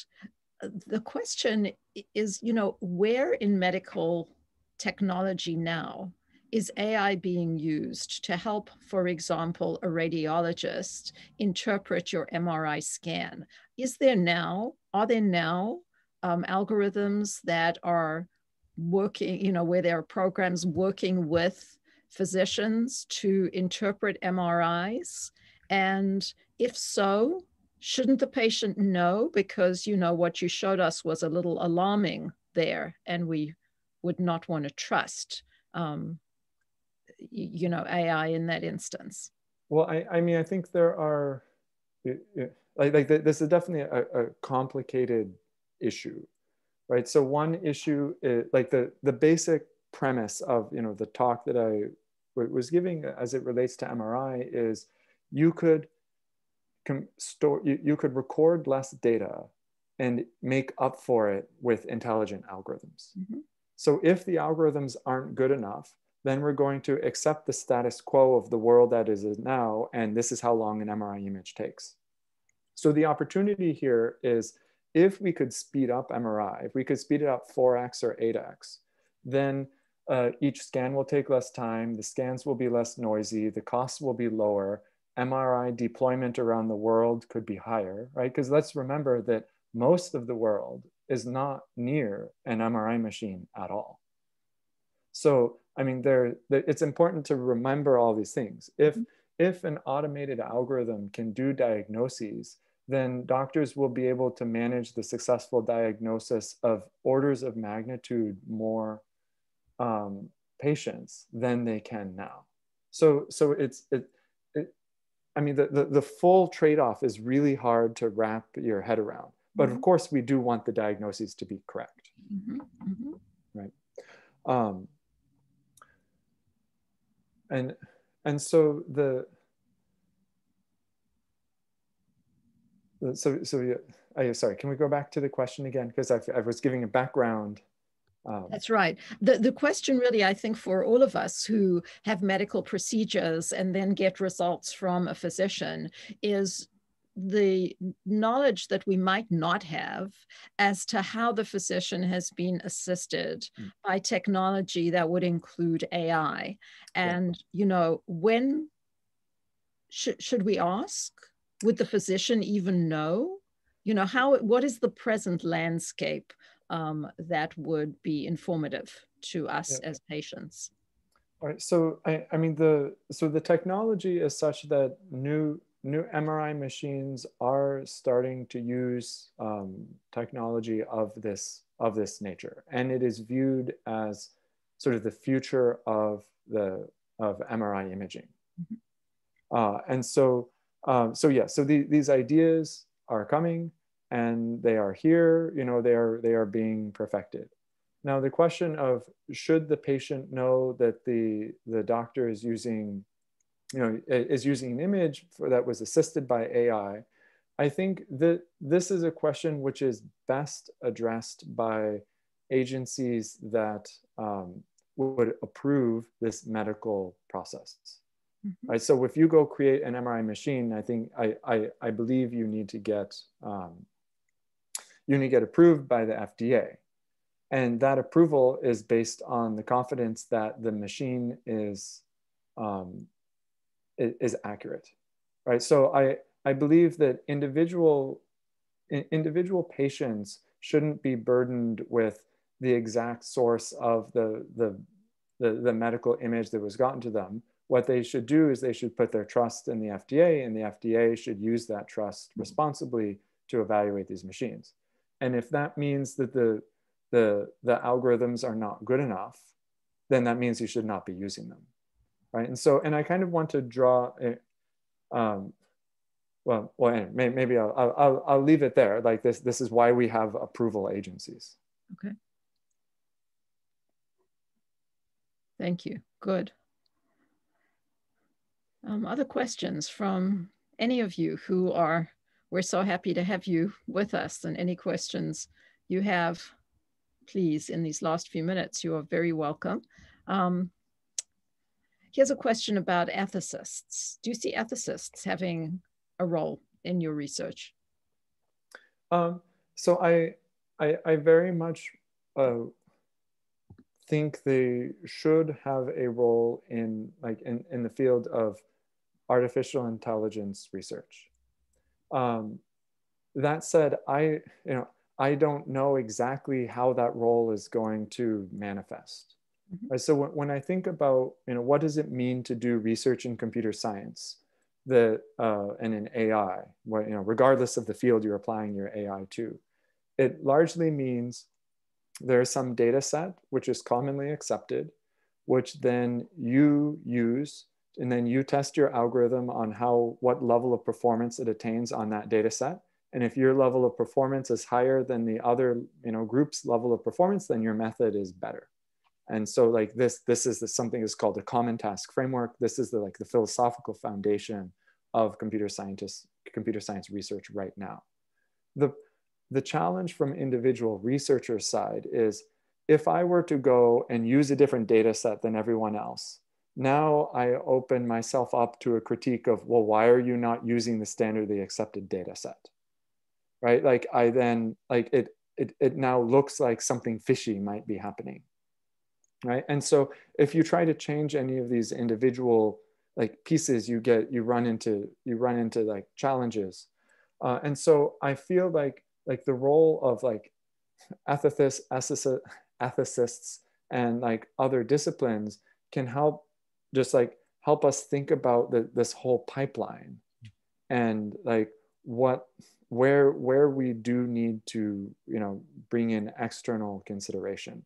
the question is, you know, where in medical technology now is A I being used to help, for example, a radiologist interpret your M R I scan? Is there now, are there now um, algorithms that are working, you know, where there are programs working with physicians to interpret M R Is? And if so, shouldn't the patient know? Because, you know, what you showed us was a little alarming there and we would not want to trust Um, you know, A I in that instance? Well, I, I mean, I think there are, like, like this is definitely a, a complicated issue, right? So one issue, is, like the, the basic premise of, you know, the talk that I was giving as it relates to M R I is you could store, you, you could record less data and make up for it with intelligent algorithms. Mm-hmm. So if the algorithms aren't good enough, then we're going to accept the status quo of the world that is now, and this is how long an M R I image takes. So the opportunity here is if we could speed up M R I, if we could speed it up four X or eight X, then uh, each scan will take less time, the scans will be less noisy, the costs will be lower, M R I deployment around the world could be higher, right? Because let's remember that most of the world is not near an M R I machine at all. So, I mean, there, it's important to remember all these things. If, mm-hmm. if an automated algorithm can do diagnoses, then doctors will be able to manage the successful diagnosis of orders of magnitude more um, patients than they can now. So, so it's, it, it, I mean, the, the, the full trade-off is really hard to wrap your head around. But mm-hmm. of course, we do want the diagnoses to be correct, mm-hmm. Mm-hmm. right? Um, and, and so the, So, so yeah, I, sorry, can we go back to the question again? Because I, I was giving a background. Um, That's right. The, the question really, I think, for all of us who have medical procedures and then get results from a physician is the knowledge that we might not have as to how the physician has been assisted mm. by technology that would include A I. And, yeah. you know, when sh should we ask? Would the physician even know? You know, how, what is the present landscape um, that would be informative to us yeah. as patients? All right, so I, I mean, the, so the technology is such that new, new M R I machines are starting to use um, technology of this, of this nature. And it is viewed as sort of the future of, the, of M R I imaging. Mm-hmm. uh, and so, Um, so yeah, so the, these ideas are coming and they are here, you know, they are, they are being perfected. Now the question of should the patient know that the, the doctor is using, you know, is using an image for, that was assisted by A I, I think that this is a question which is best addressed by agencies that um, would approve this medical process. Mm-hmm. Right, so if you go create an M R I machine, I think I I, I believe you need to get um, you need to get approved by the F D A, and that approval is based on the confidence that the machine is um, is accurate, right? So I I believe that individual individual patients shouldn't be burdened with the exact source of the the the, the medical image that was gotten to them. What they should do is they should put their trust in the F D A, and the F D A should use that trust responsibly to evaluate these machines. And if that means that the, the, the algorithms are not good enough, then that means you should not be using them, right? And so, and I kind of want to draw, a, um, well, well anyway, maybe I'll, I'll, I'll leave it there. Like this, this is why we have approval agencies. Okay. Thank you, good. Um, other questions from any of you who are, we're so happy to have you with us, and any questions you have, please, in these last few minutes, you are very welcome. Um, here's a question about ethicists. Do you see ethicists having a role in your research? Um, so I, I, I very much uh, think they should have a role in, like, in, in the field of artificial intelligence research. Um, that said, I, you know, I don't know exactly how that role is going to manifest. Mm-hmm. So when, when I think about, you know, what does it mean to do research in computer science, the uh, and in A I, what, you know, regardless of the field you're applying your A I to, it largely means there is some data set which is commonly accepted, which then you use, and then you test your algorithm on how, what level of performance it attains on that data set. And if your level of performance is higher than the other, you know, group's level of performance, then your method is better. And so like this, this is the, something that's called a common task framework. This is the, like the philosophical foundation of computer scientists, computer science research right now. The, The challenge from individual researcher side is, if I were to go and use a different data set than everyone else, now I open myself up to a critique of, well, why are you not using the standardly accepted data set, right? Like I then, like it, it, it now looks like something fishy might be happening, right? And so if you try to change any of these individual like pieces, you get, you run into, you run into like challenges. Uh, and so I feel like, like the role of like ethicists, ethicists, and like other disciplines can help just like help us think about the, this whole pipeline and like what, where, where we do need to, you know, bring in external consideration.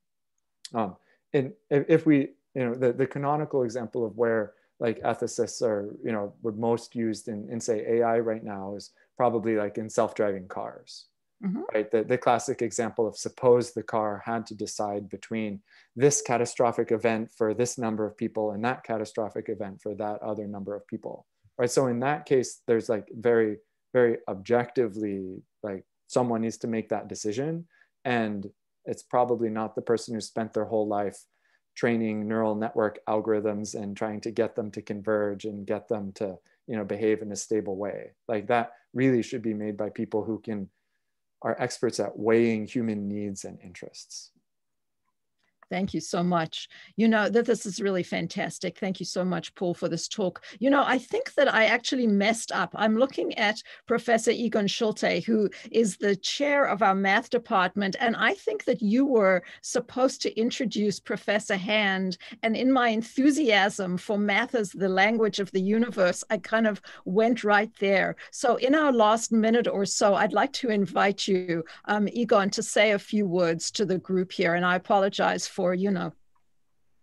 Um, and if, if we, you know, the, the canonical example of where like ethicists are, you know, were most used in, in say A I right now is probably like in self-driving cars, mm-hmm. right? The, the classic example of suppose the car had to decide between this catastrophic event for this number of people and that catastrophic event for that other number of people, right? So in that case, there's like very, very objectively, like someone needs to make that decision. And it's probably not the person who spent their whole life training neural network algorithms and trying to get them to converge and get them to, you know, behave in a stable way. Like that really should be made by people who can, are experts at weighing human needs and interests. Thank you so much. You know, that this is really fantastic. Thank you so much, Paul, for this talk. You know, I think that I actually messed up. I'm looking at Professor Egon Schulte, who is the chair of our math department. And I think that you were supposed to introduce Professor Hand. And in my enthusiasm for math as the language of the universe, I kind of went right there. So in our last minute or so, I'd like to invite you, um, Egon, to say a few words to the group here. And I apologize for Or, you know,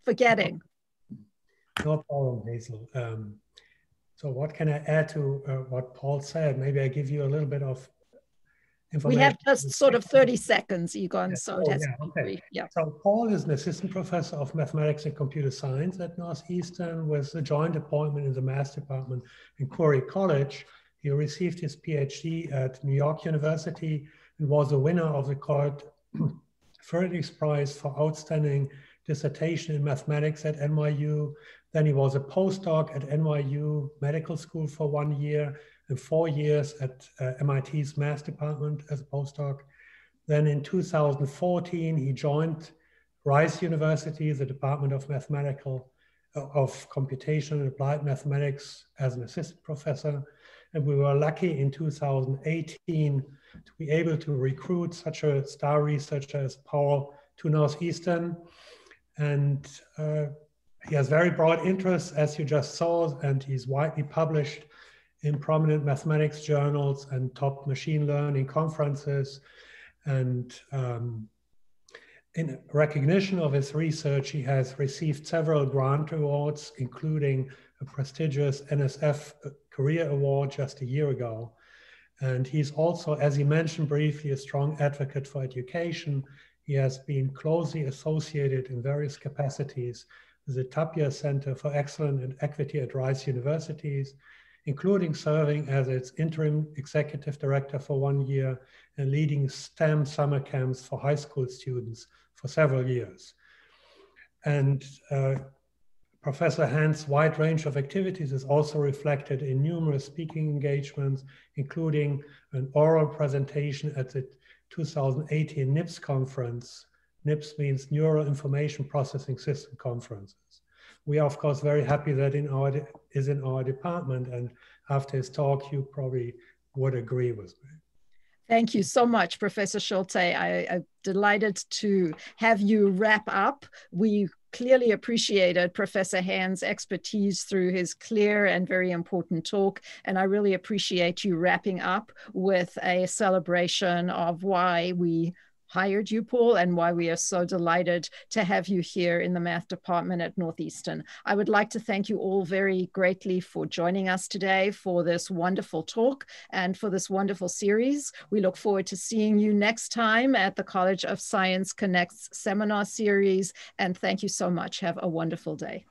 forgetting. No problem, Hazel. Um, so what can I add to uh, what Paul said? Maybe I give you a little bit of information. We have just sort of thirty seconds, Egon, yeah. so oh, it has yeah, to be brief. Okay. Yeah. So Paul is an assistant professor of mathematics and computer science at Northeastern with a joint appointment in the math department in Quarry College. He received his PhD at New York University and was a winner of the Court Ferdinand Prize for Outstanding Dissertation in Mathematics at N Y U. Then he was a postdoc at N Y U Medical School for one year and four years at uh, M I T's Math Department as a postdoc. Then in two thousand fourteen, he joined Rice University, the Department of Mathematical, uh, of Computational and Applied Mathematics as an assistant professor. And we were lucky in two thousand eighteen to be able to recruit such a star researcher as Paul to Northeastern. And uh, he has very broad interests, as you just saw, and he's widely published in prominent mathematics journals and top machine learning conferences. And um, in recognition of his research, he has received several grant awards, including a prestigious N S F Career Award just a year ago. And he's also, as he mentioned briefly, a strong advocate for education. He has been closely associated in various capacities with the Tapia Center for Excellence and Equity at Rice Universities, including serving as its interim executive director for one year and leading STEM summer camps for high school students for several years. And uh, Professor Hand's wide range of activities is also reflected in numerous speaking engagements, including an oral presentation at the two thousand eighteen NIPS conference. NIPS means Neural Information Processing System Conferences. We are, of course, very happy that in our is in our department. And after his talk, you probably would agree with me. Thank you so much, Professor Schulte. I, I'm delighted to have you wrap up. We clearly appreciated Professor Hand's expertise through his clear and very important talk. And I really appreciate you wrapping up with a celebration of why we hired you, Paul, and why we are so delighted to have you here in the math department at Northeastern. I would like to thank you all very greatly for joining us today for this wonderful talk and for this wonderful series. We look forward to seeing you next time at the College of Science Connect's seminar series. And thank you so much. Have a wonderful day.